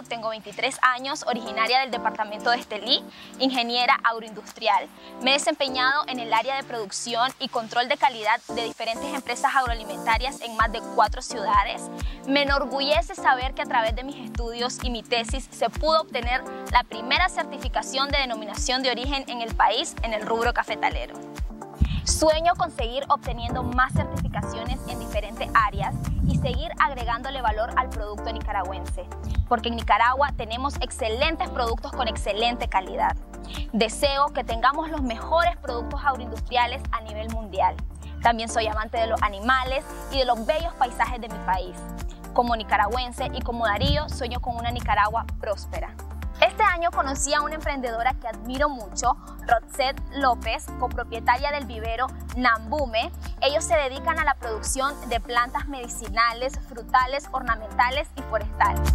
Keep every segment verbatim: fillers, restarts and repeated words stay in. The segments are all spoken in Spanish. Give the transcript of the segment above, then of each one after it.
Abado, tengo veintitrés años, originaria del departamento de Estelí, ingeniera agroindustrial. Me he desempeñado en el área de producción y control de calidad de diferentes empresas agroalimentarias en más de cuatro ciudades. Me enorgullece saber que a través de mis estudios y mi tesis se pudo obtener la primera certificación de denominación de origen en el país en el rubro cafetalero. Sueño con seguir obteniendo más certificaciones en diferentes áreas y seguir agregándole valor al producto nicaragüense, porque en Nicaragua tenemos excelentes productos con excelente calidad. Deseo que tengamos los mejores productos agroindustriales a nivel mundial. También soy amante de los animales y de los bellos paisajes de mi país. Como nicaragüense y como Darío, sueño con una Nicaragua próspera. Este año conocí a una emprendedora que admiro mucho, Rosette López, copropietaria del vivero Ñambume. Ellos se dedican a la producción de plantas medicinales, frutales, ornamentales y forestales.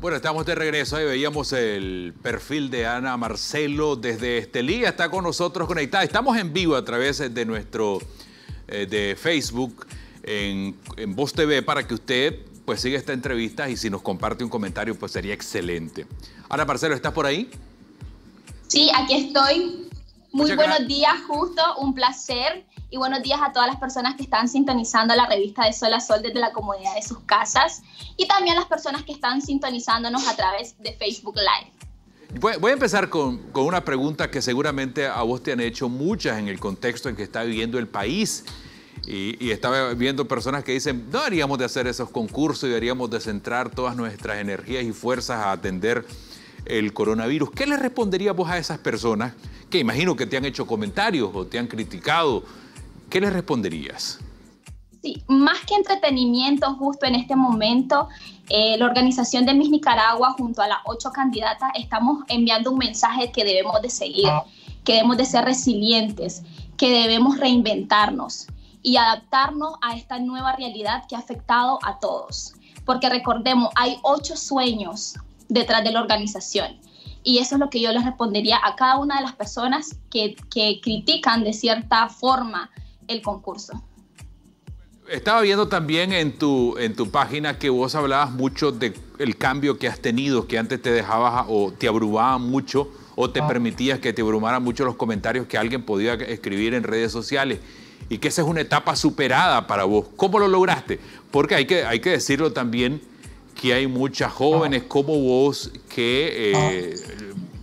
Bueno, estamos de regreso. Ahí veíamos el perfil de Ana Marcelo desde Estelí. Está con nosotros conectada. Estamos en vivo a través de nuestro eh, de Facebook en, en Voz T V para que usted pues siga esta entrevista y si nos comparte un comentario pues sería excelente. Ana Marcelo, ¿estás por ahí? Sí, aquí estoy. Muy Muchas buenos días, justo. Un placer. Y buenos días a todas las personas que están sintonizando la revista de Sol a Sol desde la comodidad de sus casas y también a las personas que están sintonizándonos a través de Facebook Live. Voy, voy a empezar con, con una pregunta que seguramente a vos te han hecho muchas en el contexto en que está viviendo el país y, y estaba viendo personas que dicen no deberíamos de hacer esos concursos y deberíamos de centrar todas nuestras energías y fuerzas a atender el coronavirus. ¿Qué le responderías vos a esas personas que imagino que te han hecho comentarios o te han criticado? ¿Qué les responderías? Sí, más que entretenimiento justo en este momento, eh, la organización de Miss Nicaragua junto a las ocho candidatas estamos enviando un mensaje que debemos de seguir, que debemos de ser resilientes, que debemos reinventarnos y adaptarnos a esta nueva realidad que ha afectado a todos. Porque recordemos, hay ocho sueños detrás de la organización. Y eso es lo que yo les respondería a cada una de las personas que, que critican de cierta forma el concurso. Estaba viendo también en tu, en tu página que vos hablabas mucho del cambio que has tenido, que antes te dejabas o te abrumaba mucho o te permitías que te abrumaran mucho los comentarios que alguien podía escribir en redes sociales y que esa es una etapa superada para vos. ¿Cómo lo lograste? Porque hay que, hay que decirlo también que hay muchas jóvenes como vos que eh,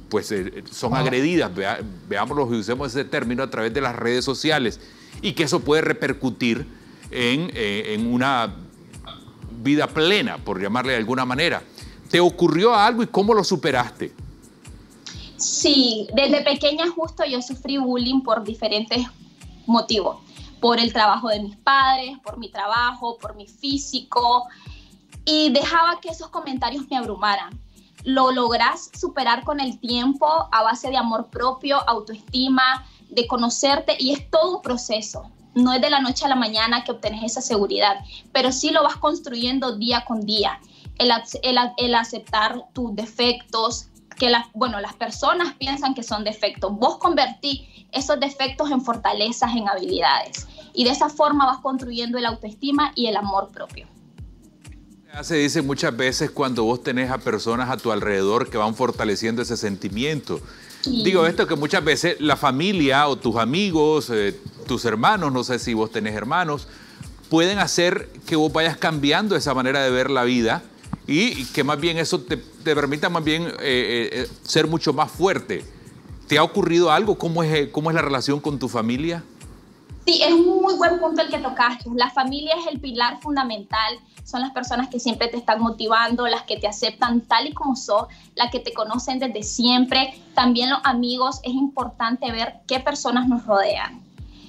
pues, eh, son agredidas, vea, veámoslo y usemos ese término a través de las redes sociales. Y que eso puede repercutir en, eh, en una vida plena, por llamarle de alguna manera. ¿Te ocurrió algo y cómo lo superaste? Sí, desde pequeña justo yo sufrí bullying por diferentes motivos. Por el trabajo de mis padres, por mi trabajo, por mi físico. Y dejaba que esos comentarios me abrumaran. Lo lográs superar con el tiempo a base de amor propio, autoestima, de conocerte y es todo un proceso. No es de la noche a la mañana que obtienes esa seguridad, pero sí lo vas construyendo día con día. El, el, el aceptar tus defectos, que las, bueno, las personas piensan que son defectos. Vos convertí esos defectos en fortalezas, en habilidades. Y de esa forma vas construyendo el autoestima y el amor propio. Se dice muchas veces cuando vos tenés a personas a tu alrededor que van fortaleciendo ese sentimiento. Sí. Digo esto que muchas veces la familia o tus amigos, eh, tus hermanos, no sé si vos tenés hermanos, pueden hacer que vos vayas cambiando esa manera de ver la vida y que más bien eso te, te permita más bien eh, eh, ser mucho más fuerte. ¿Te ha ocurrido algo? ¿Cómo es, cómo es la relación con tu familia? Sí, es un muy buen punto el que tocaste. La familia es el pilar fundamental, son las personas que siempre te están motivando, las que te aceptan tal y como sos, las que te conocen desde siempre. También los amigos, es importante ver qué personas nos rodean.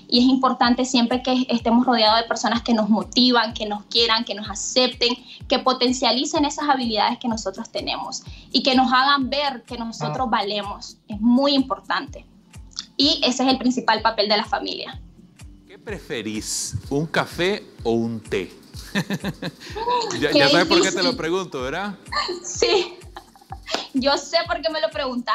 Y es importante siempre que estemos rodeados de personas que nos motivan, que nos quieran, que nos acepten, que potencialicen esas habilidades que nosotros tenemos y que nos hagan ver que nosotros valemos. Es muy importante. Y ese es el principal papel de la familia. ¿Qué preferís? ¿Un café o un té? ya, ya sabes por qué te lo pregunto, ¿verdad? Sí, yo sé por qué me lo preguntas.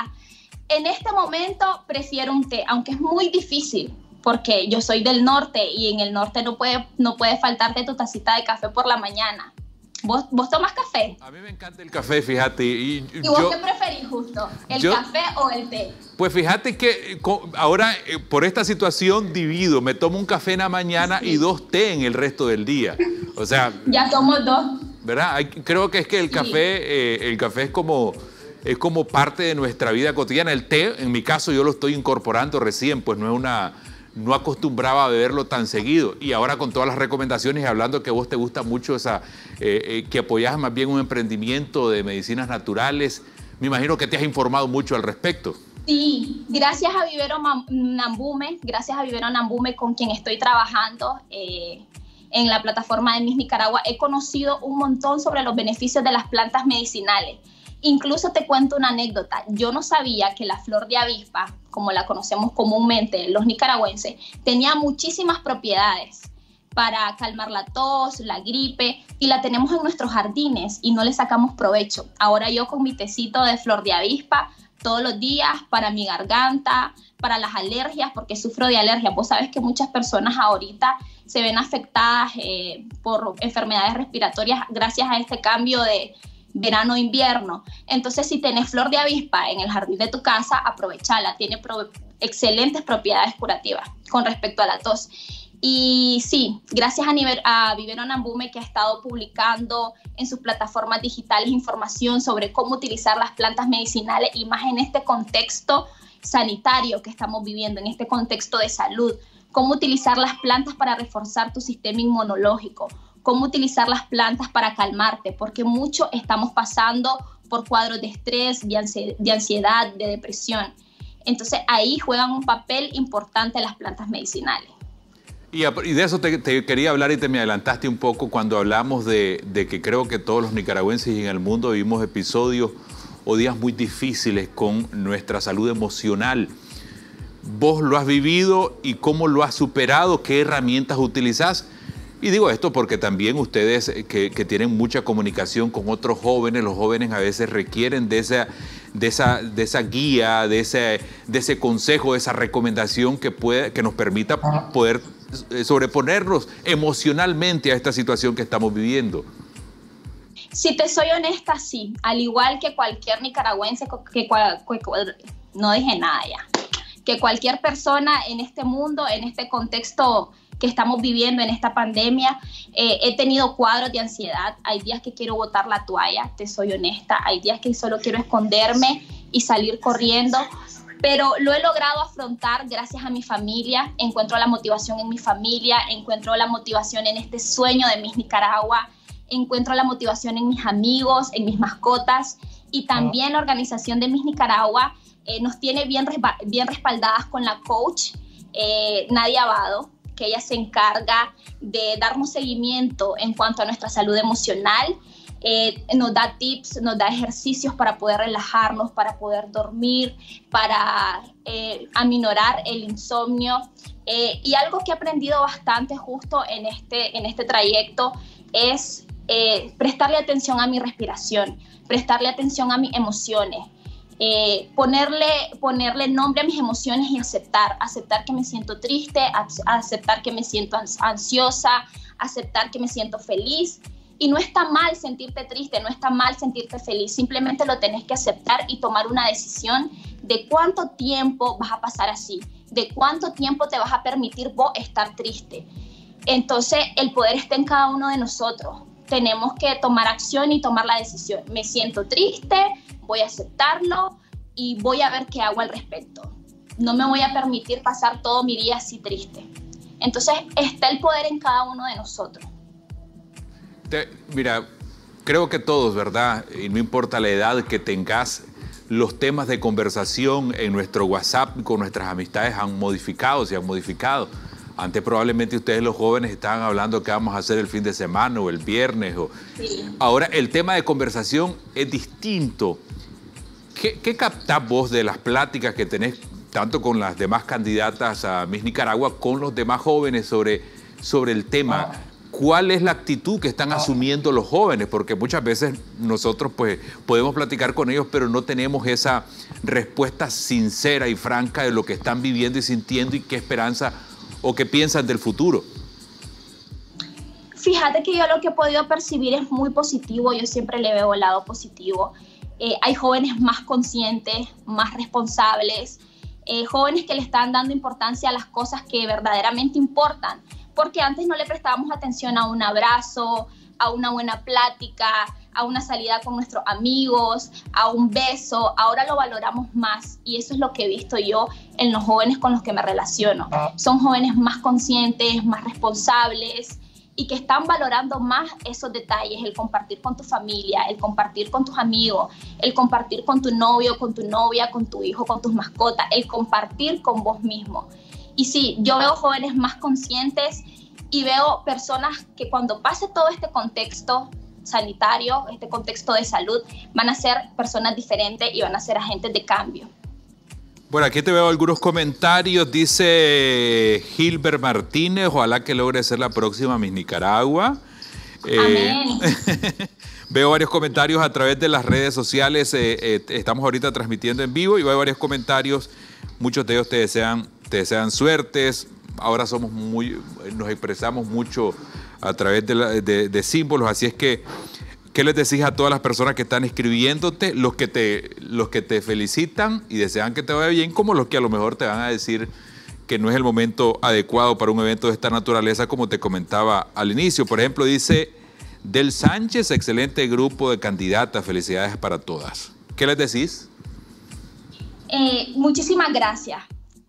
En este momento prefiero un té, aunque es muy difícil, porque yo soy del norte y en el norte no puede, no puede faltarte tu tacita de café por la mañana. ¿Vos, ¿Vos tomas café? A mí me encanta el café, fíjate. ¿Y, ¿Y vos yo, qué preferís, Justo? ¿El yo, café o el té? Pues fíjate que ahora, por esta situación, divido. Me tomo un café en la mañana y dos té en el resto del día. O sea... ya tomo dos. ¿Verdad? Creo que es que el café, sí. eh, el café es como... es como parte de nuestra vida cotidiana. El té, en mi caso, yo lo estoy incorporando recién, pues no es una, no acostumbraba a beberlo tan seguido. Y ahora con todas las recomendaciones, hablando que vos te gusta mucho esa, eh, eh, que apoyás más bien un emprendimiento de medicinas naturales, me imagino que te has informado mucho al respecto. Sí, gracias a Vivero Ñambume, gracias a Vivero Ñambume, con quien estoy trabajando eh, en la plataforma de Miss Nicaragua, he conocido un montón sobre los beneficios de las plantas medicinales. Incluso te cuento una anécdota. Yo no sabía que la flor de avispa, como la conocemos comúnmente los nicaragüenses, tenía muchísimas propiedades para calmar la tos, la gripe, y la tenemos en nuestros jardines y no le sacamos provecho. Ahora yo con mi tecito de flor de avispa todos los días para mi garganta, para las alergias, porque sufro de alergias. Vos sabés que muchas personas ahorita se ven afectadas eh, por enfermedades respiratorias gracias a este cambio de verano-invierno. Entonces, si tenés flor de avispa en el jardín de tu casa, aprovechala. Tiene pro excelentes propiedades curativas con respecto a la tos. Y sí, gracias a, nivel, a Vivero Ñambume, que ha estado publicando en sus plataformas digitales información sobre cómo utilizar las plantas medicinales, y más en este contexto sanitario que estamos viviendo, en este contexto de salud, cómo utilizar las plantas para reforzar tu sistema inmunológico, cómo utilizar las plantas para calmarte, porque mucho estamos pasando por cuadros de estrés, de ansiedad, de depresión. Entonces ahí juegan un papel importante las plantas medicinales. Y, y de eso te, te quería hablar, y te me adelantaste un poco cuando hablamos de, de que creo que todos los nicaragüenses y en el mundo vivimos episodios o días muy difíciles con nuestra salud emocional. ¿Vos lo has vivido y cómo lo has superado? ¿Qué herramientas utilizás? Y digo esto porque también ustedes que, que tienen mucha comunicación con otros jóvenes, los jóvenes a veces requieren de esa, de esa, de esa guía, de ese, de ese consejo, de esa recomendación que, puede, que nos permita poder sobreponernos emocionalmente a esta situación que estamos viviendo. Si te soy honesta, sí. Al igual que cualquier nicaragüense, que, que, no dije nada ya, que cualquier persona en este mundo, en este contexto que estamos viviendo en esta pandemia, eh, he tenido cuadros de ansiedad. Hay días que quiero botar la toalla, te soy honesta. Hay días que solo quiero esconderme y salir corriendo, pero lo he logrado afrontar gracias a mi familia. Encuentro la motivación en mi familia, encuentro la motivación en este sueño de Miss Nicaragua, encuentro la motivación en mis amigos, en mis mascotas, y también la organización de Miss Nicaragua eh, nos tiene bien, bien respaldadas con la coach eh, Nadia Abado, que ella se encarga de darnos seguimiento en cuanto a nuestra salud emocional, eh, nos da tips, nos da ejercicios para poder relajarnos, para poder dormir, para eh, aminorar el insomnio. Eh, y algo que he aprendido bastante justo en este, en este trayecto es eh, prestarle atención a mi respiración, prestarle atención a mis emociones, Eh, ponerle, ponerle nombre a mis emociones y aceptar, aceptar que me siento triste, aceptar que me siento ansiosa, aceptar que me siento feliz. Y no está mal sentirte triste, no está mal sentirte feliz, simplemente lo tenés que aceptar y tomar una decisión de cuánto tiempo vas a pasar así, de cuánto tiempo te vas a permitir vos estar triste. Entonces el poder está en cada uno de nosotros, tenemos que tomar acción y tomar la decisión. Me siento triste, voy a aceptarlo y voy a ver qué hago al respecto. No me voy a permitir pasar todo mi día así triste. Entonces, está el poder en cada uno de nosotros. Te, mira, creo que todos, ¿verdad? Y no importa la edad que tengas, los temas de conversación en nuestro WhatsApp con nuestras amistades han modificado, se han modificado. Antes probablemente ustedes los jóvenes estaban hablando qué vamos a hacer el fin de semana o el viernes. O... sí. Ahora el tema de conversación es distinto. ¿Qué, qué captás vos de las pláticas que tenés tanto con las demás candidatas a Miss Nicaragua, con los demás jóvenes sobre, sobre el tema? Ah. ¿Cuál es la actitud que están ah. asumiendo los jóvenes? Porque muchas veces nosotros pues, podemos platicar con ellos, pero no tenemos esa respuesta sincera y franca de lo que están viviendo y sintiendo y qué esperanza o qué piensas del futuro? Fíjate que yo lo que he podido percibir es muy positivo, yo siempre le veo el lado positivo. Eh, hay jóvenes más conscientes, más responsables, eh, jóvenes que le están dando importancia a las cosas que verdaderamente importan, porque antes no le prestábamos atención a un abrazo, a una buena plática, a una salida con nuestros amigos, a un beso. Ahora lo valoramos más y eso es lo que he visto yo en los jóvenes con los que me relaciono. Son jóvenes más conscientes, más responsables y que están valorando más esos detalles, el compartir con tu familia, el compartir con tus amigos, el compartir con tu novio, con tu novia, con tu hijo, con tus mascotas, el compartir con vos mismo. Y sí, yo veo jóvenes más conscientes y veo personas que cuando pase todo este contexto sanitario, este contexto de salud, van a ser personas diferentes y van a ser agentes de cambio. Bueno, aquí te veo algunos comentarios. Dice Gilbert Martínez, ojalá que logre ser la próxima Miss Nicaragua. Amén. Eh, veo varios comentarios a través de las redes sociales. Eh, eh, estamos ahorita transmitiendo en vivo y veo varios comentarios. Muchos de ellos te desean, te desean suertes. Ahora somos muy, nos expresamos mucho a través de, la, de, de símbolos. Así es que, ¿qué les decís a todas las personas que están escribiéndote? Los que te, los que te felicitan y desean que te vaya bien, como los que a lo mejor te van a decir que no es el momento adecuado para un evento de esta naturaleza, como te comentaba al inicio. Por ejemplo, dice Del Sánchez, excelente grupo de candidatas, felicidades para todas. ¿Qué les decís? Eh, muchísimas gracias.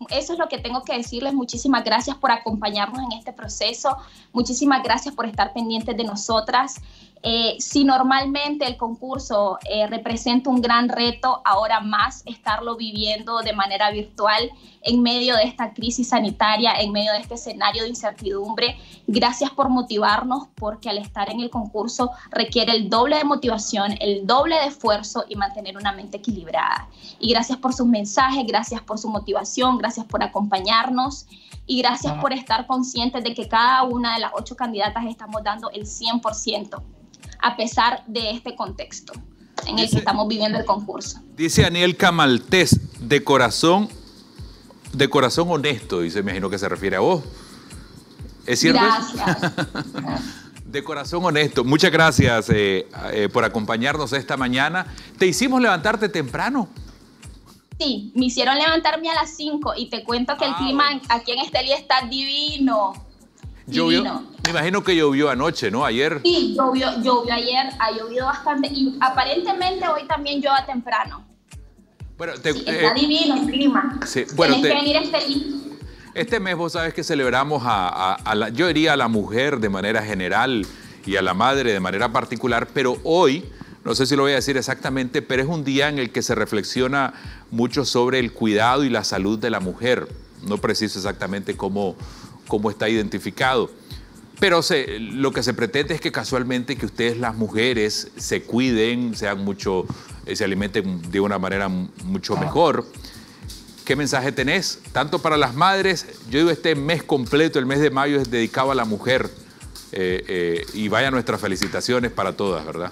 Eso es lo que tengo que decirles. Muchísimas gracias por acompañarnos en este proceso. Muchísimas gracias por estar pendientes de nosotras. Eh, si normalmente el concurso eh, representa un gran reto, ahora más estarlo viviendo de manera virtual en medio de esta crisis sanitaria, en medio de este escenario de incertidumbre. Gracias por motivarnos, porque al estar en el concurso requiere el doble de motivación, el doble de esfuerzo y mantener una mente equilibrada. Y gracias por sus mensajes, gracias por su motivación, gracias por acompañarnos y gracias por estar conscientes de que cada una de las ocho candidatas estamos dando el cien por ciento. A pesar de este contexto en el que estamos viviendo el concurso. Dice Daniel Camaltés, de corazón, de corazón honesto, dice, me imagino que se refiere a vos. ¿Es cierto? Gracias. De corazón honesto. Muchas gracias eh, eh, por acompañarnos esta mañana. ¿Te hicimos levantarte temprano? Sí, me hicieron levantarme a las cinco y te cuento que ah, el clima aquí en Estelí está divino. Llovió, me imagino que llovió anoche, ¿no? Ayer. Sí, llovió, llovió ayer, ha llovido bastante y aparentemente hoy también llueva temprano. Bueno, te, sí, está eh, divino el clima. Sí, bueno, te, que venir este, este mes vos sabes que celebramos a, a, a la, yo diría a la mujer de manera general y a la madre de manera particular, pero hoy, no sé si lo voy a decir exactamente, pero es un día en el que se reflexiona mucho sobre el cuidado y la salud de la mujer. No preciso exactamente cómo... cómo está identificado, pero se, lo que se pretende es que casualmente que ustedes las mujeres se cuiden, sean mucho, se alimenten de una manera mucho mejor. ¿Qué mensaje tenés? Tanto para las madres, yo digo este mes completo, el mes de mayo es dedicado a la mujer eh, eh, y vaya nuestras felicitaciones para todas, ¿verdad?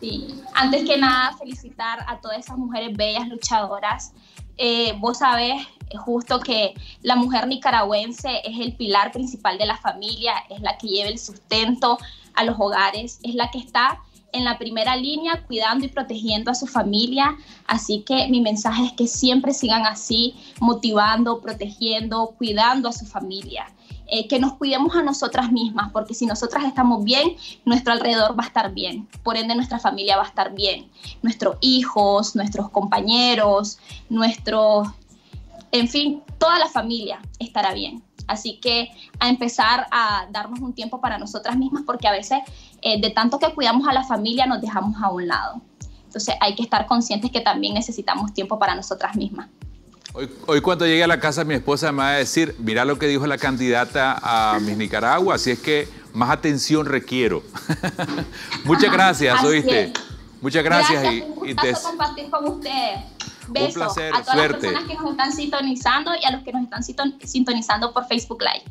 Sí, antes que nada felicitar a todas esas mujeres bellas, luchadoras. Eh, vos sabés justo que la mujer nicaragüense es el pilar principal de la familia, es la que lleva el sustento a los hogares, es la que está en la primera línea cuidando y protegiendo a su familia. Así que mi mensaje es que siempre sigan así, motivando, protegiendo, cuidando a su familia. Eh, que nos cuidemos a nosotras mismas, porque si nosotras estamos bien, nuestro alrededor va a estar bien, por ende nuestra familia va a estar bien, nuestros hijos, nuestros compañeros, nuestros, en fin, toda la familia estará bien. Así que a empezar a darnos un tiempo para nosotras mismas, porque a veces eh, de tanto que cuidamos a la familia nos dejamos a un lado. Entonces hay que estar conscientes que también necesitamos tiempo para nosotras mismas. Hoy, hoy cuando llegue a la casa mi esposa me va a decir, mira lo que dijo la candidata a Miss Nicaragua, así es que más atención requiero. Muchas gracias, así ¿oíste? Es. Muchas gracias. gracias y, un y te... compartir con ustedes. Besos un placer, a todas suerte. Las personas que nos están sintonizando y a los que nos están sintonizando por Facebook Live.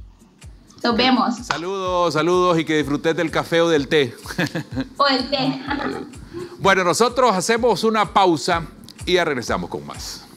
Nos vemos. Saludos, saludos y que disfrutes del café o del té. O del té. Bueno, nosotros hacemos una pausa y ya regresamos con más.